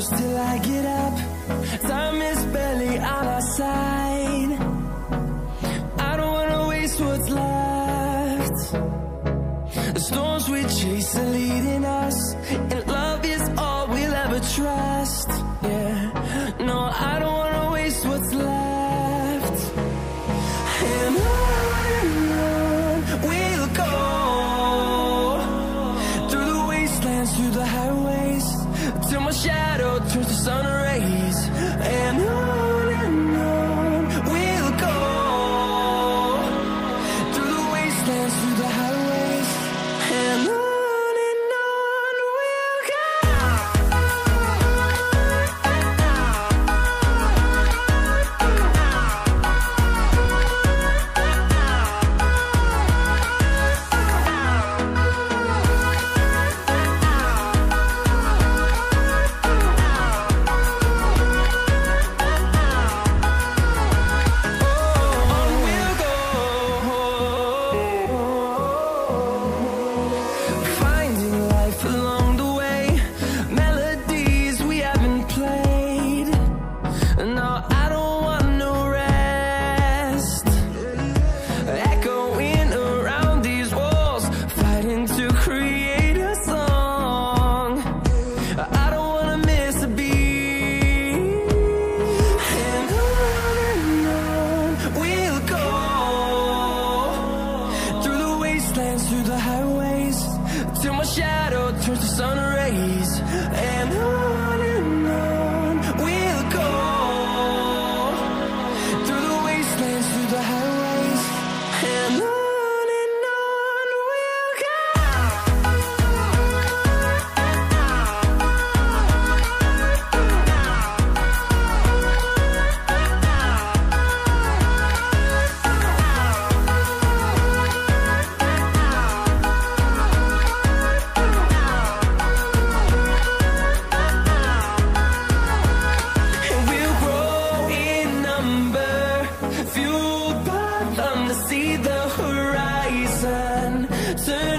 close till I get up. Time is barely on our side. I don't wanna waste what's left. The storms we chase are leading us, and love is all we'll ever trust. Yeah, no, I don't wanna waste what's left. And on we'll go, through the wastelands, through the highways, till my shadow turns to sun rays. And on we'll go, through the wastelands, through the highways, and on we'll go. Through the highways, till my shadow turns to sun rays, and on we'll go, through the wastelands, through the highways, and on we'll go. See the horizon turn